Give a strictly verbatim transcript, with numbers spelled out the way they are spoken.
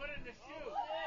put it in the shoe.